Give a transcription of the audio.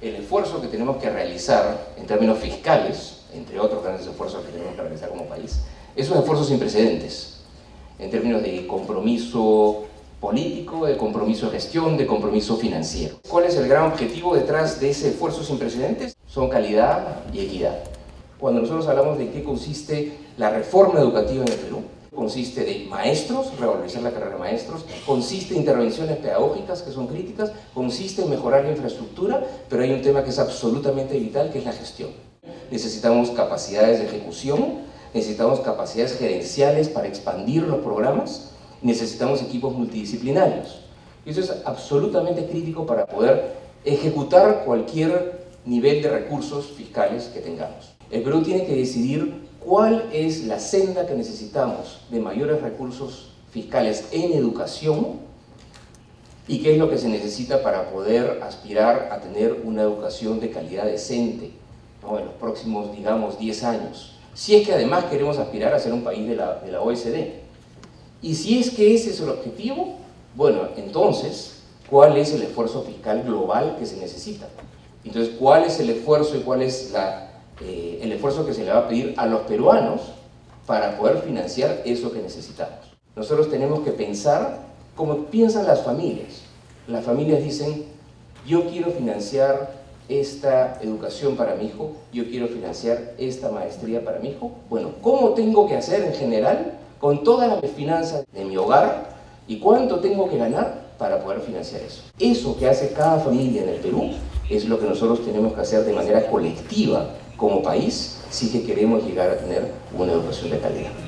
el esfuerzo que tenemos que realizar en términos fiscales, entre otros grandes esfuerzos que tenemos que realizar como país, es un esfuerzo sin precedentes, en términos de compromiso político, de compromiso de gestión, de compromiso financiero. ¿Cuál es el gran objetivo detrás de ese esfuerzo sin precedentes? Son calidad y equidad. Cuando nosotros hablamos de qué consiste la reforma educativa en el Perú, consiste de maestros, revalorizar la carrera de maestros, consiste en intervenciones pedagógicas que son críticas, consiste en mejorar la infraestructura, pero hay un tema que es absolutamente vital, que es la gestión. Necesitamos capacidades de ejecución, necesitamos capacidades gerenciales para expandir los programas, necesitamos equipos multidisciplinarios. Y eso es absolutamente crítico para poder ejecutar cualquier nivel de recursos fiscales que tengamos. El Perú tiene que decidir cuál es la senda que necesitamos de mayores recursos fiscales en educación y qué es lo que se necesita para poder aspirar a tener una educación de calidad decente, ¿no?, en los próximos, digamos, 10 años. Si es que además queremos aspirar a ser un país de la OSD. Y si es que ese es el objetivo, bueno, entonces, ¿cuál es el esfuerzo fiscal global que se necesita? Entonces, ¿cuál es el esfuerzo y cuál es el esfuerzo que se le va a pedir a los peruanos para poder financiar eso que necesitamos? Nosotros tenemos que pensar como piensan las familias. Las familias dicen, yo quiero financiar esta educación para mi hijo, yo quiero financiar esta maestría para mi hijo. Bueno, ¿cómo tengo que hacer en general con todas las finanzas de mi hogar y cuánto tengo que ganar para poder financiar eso? Eso que hace cada familia en el Perú es lo que nosotros tenemos que hacer de manera colectiva como país si que queremos llegar a tener una educación de calidad.